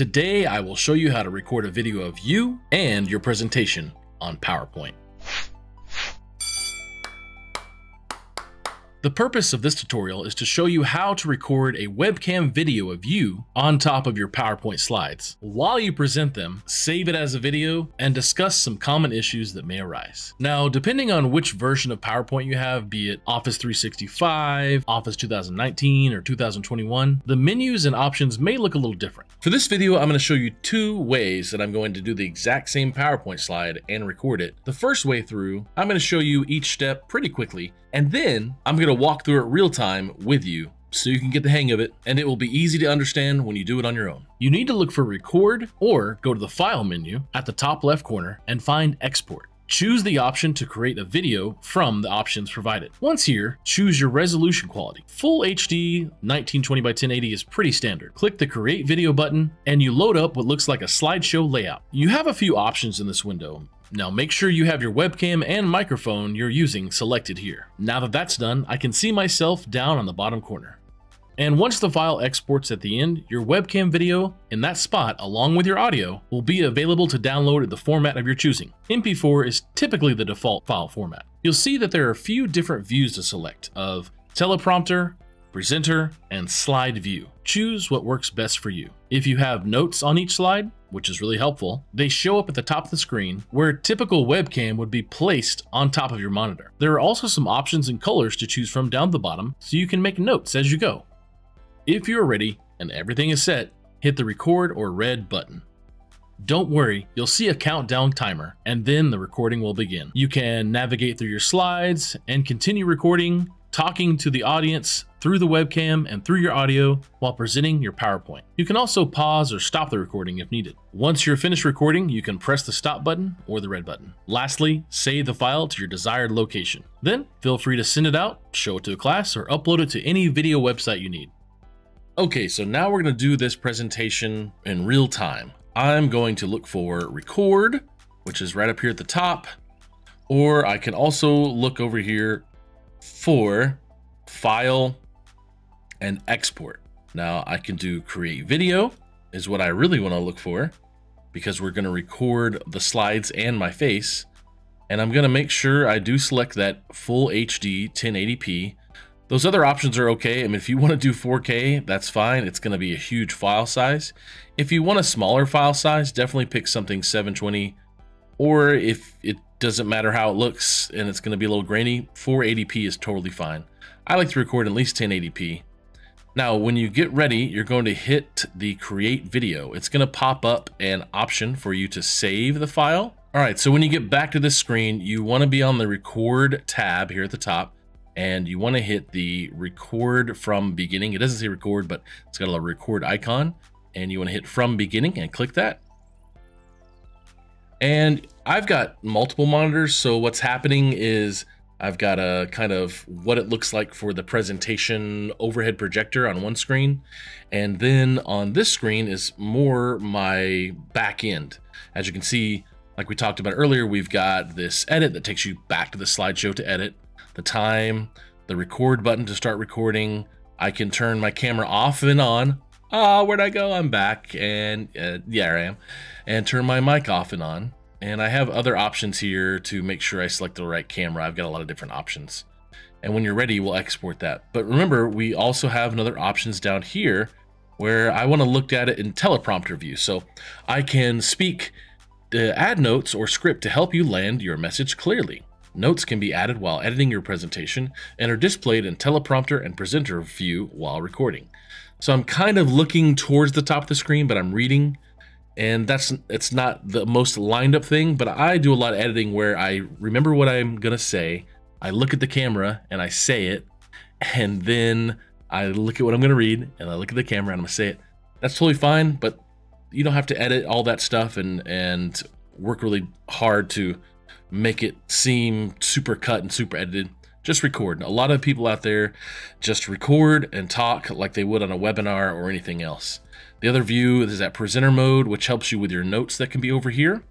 Today, I will show you how to record a video of you and your presentation on PowerPoint. The purpose of this tutorial is to show you how to record a webcam video of you on top of your PowerPoint slides. While you present them, save it as a video and discuss some common issues that may arise. Now, depending on which version of PowerPoint you have, be it Office 365, Office 2019, or 2021, the menus and options may look a little different. For this video, I'm going to show you two ways that I'm going to do the exact same PowerPoint slide and record it. The first way through, I'm going to show you each step pretty quickly, and then I'm going to walk through it real time with you so you can get the hang of it, and it will be easy to understand when you do it on your own. You need to look for record or go to the file menu at the top left corner and find export. Choose the option to create a video from the options provided. Once here, choose your resolution quality. Full HD 1920 by 1080 is pretty standard. Click the create video button and you load up what looks like a slideshow layout. You have a few options in this window. Now make sure you have your webcam and microphone you're using selected here. Now that that's done, I can see myself down on the bottom corner. And once the file exports at the end, your webcam video in that spot, along with your audio, will be available to download in the format of your choosing. MP4 is typically the default file format. You'll see that there are a few different views to select of teleprompter, presenter, and slide view. Choose what works best for you. If you have notes on each slide, which is really helpful, they show up at the top of the screen where a typical webcam would be placed on top of your monitor. There are also some options and colors to choose from down the bottom so you can make notes as you go. If you're ready and everything is set, hit the record or red button. Don't worry, you'll see a countdown timer and then the recording will begin. You can navigate through your slides and continue recording, talking to the audience through the webcam and through your audio while presenting your PowerPoint. You can also pause or stop the recording if needed. Once you're finished recording, you can press the stop button or the red button. Lastly, save the file to your desired location. Then feel free to send it out, show it to a class, or upload it to any video website you need. Okay, so now we're gonna do this presentation in real time. I'm going to look for record, which is right up here at the top, or I can also look over here for file and export. Now I can do create video is what I really want to look for because we're going to record the slides and my face. And I'm going to make sure I do select that full HD 1080p. Those other options are okay. I mean, if you want to do 4K, that's fine. It's going to be a huge file size. If you want a smaller file size, definitely pick something 720, or if it doesn't matter how it looks and it's going to be a little grainy, 480p is totally fine. I like to record at least 1080p. Now, when you get ready, you're going to hit the create video. It's going to pop up an option for you to save the file. All right, so when you get back to this screen, you want to be on the record tab here at the top, and you want to hit the record from beginning. It doesn't say record, but it's got a little record icon, and you want to hit from beginning and click that. And I've got multiple monitors, so what's happening is I've got a kind of what it looks like for the presentation overhead projector on one screen. And then on this screen is more my back end. As you can see, like we talked about earlier, we've got this edit that takes you back to the slideshow to edit, the time, the record button to start recording. I can turn my camera off and on. Ah, where'd I go? I'm back. And yeah, I am. And turn my mic off and on. And I have other options here to make sure I select the right camera. I've got a lot of different options. And when you're ready, we'll export that. But remember, we also have another options down here where I want to look at it in teleprompter view. So I can speak, add notes or script to help you land your message clearly. Notes can be added while editing your presentation and are displayed in teleprompter and presenter view while recording. So I'm kind of looking towards the top of the screen, but I'm reading. And it's not the most lined up thing, but I do a lot of editing where I remember what I'm gonna say, I look at the camera and I say it, and then I look at what I'm gonna read and I look at the camera and I'm gonna say it. That's totally fine, but you don't have to edit all that stuff and work really hard to make it seem super cut and super edited. Just record. A lot of people out there just record and talk like they would on a webinar or anything else. The other view is that presenter mode, which helps you with your notes that can be over here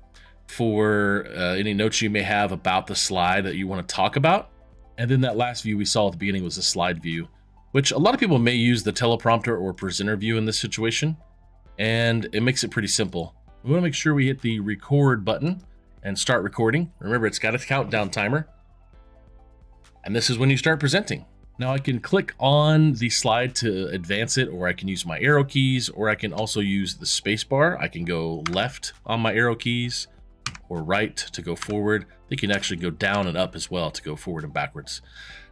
for any notes you may have about the slide that you want to talk about. And then that last view we saw at the beginning was the slide view, which a lot of people may use the teleprompter or presenter view in this situation. and it makes it pretty simple. We want to make sure we hit the record button and start recording. Remember, it's got a countdown timer. And this is when you start presenting. Now I can click on the slide to advance it, or I can use my arrow keys, or I can also use the space bar. I can go left on my arrow keys or right to go forward. They can actually go down and up as well to go forward and backwards.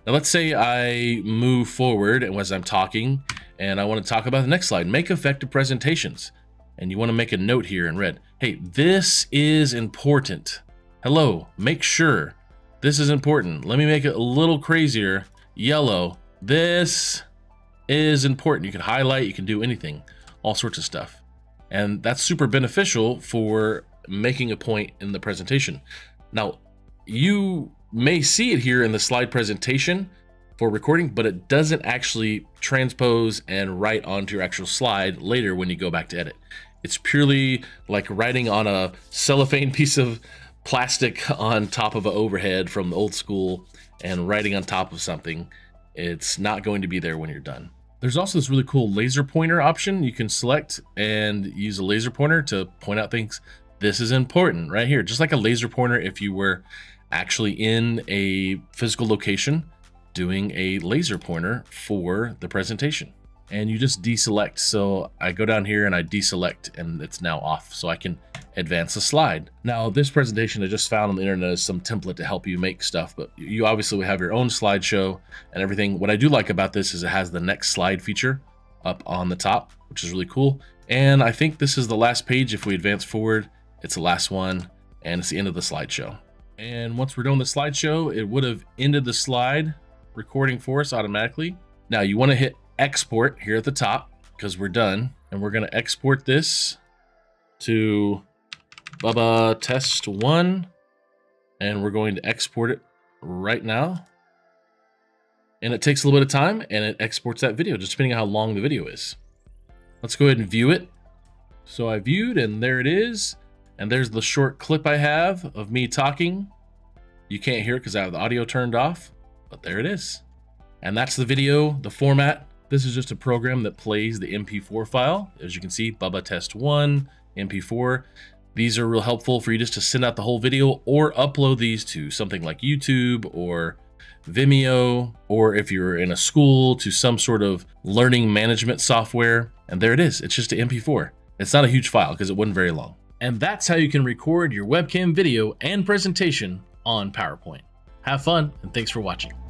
Now let's say I move forward and as I'm talking, and I want to talk about the next slide, make effective presentations. And you want to make a note here in red. Hey, this is important. Hello, make sure this is important. Let me make it a little crazier. Yellow, this is important. You can highlight, you can do anything, all sorts of stuff. And that's super beneficial for making a point in the presentation. Now, you may see it here in the slide presentation for recording, but it doesn't actually transpose and write onto your actual slide later when you go back to edit. It's purely like writing on a cellophane piece of plastic on top of an overhead from the old school and writing on top of something. It's not going to be there when you're done. There's also this really cool laser pointer option. You can select and use a laser pointer to point out things. This is important right here, just like a laser pointer if you were actually in a physical location doing a laser pointer for the presentation. And you just deselect. So I go down here and I deselect, and it's now off, so I can advance the slide. Now this presentation I just found on the internet is some template to help you make stuff, but you obviously have your own slideshow and everything. What I do like about this is it has the next slide feature up on the top, which is really cool. And I think this is the last page. If we advance forward, it's the last one, and it's the end of the slideshow. And once we're done with the slideshow, it would have ended the slide recording for us automatically. Now you want to hit export here at the top because we're done, and we're going to export this to Bubba Test 1, and we're going to export it right now. And it takes a little bit of time, and it exports that video just depending on how long the video is. Let's go ahead and view it. So I viewed, and there it is. And there's the short clip I have of me talking. You can't hear it because I have the audio turned off, but there it is. And that's the video, the format. This is just a program that plays the MP4 file. As you can see, Bubba Test 1, MP4. These are real helpful for you just to send out the whole video or upload these to something like YouTube or Vimeo, or if you're in a school, to some sort of learning management software. And there it is. It's just an MP4. It's not a huge file because it wasn't very long. And that's how you can record your webcam video and presentation on PowerPoint. Have fun, and thanks for watching.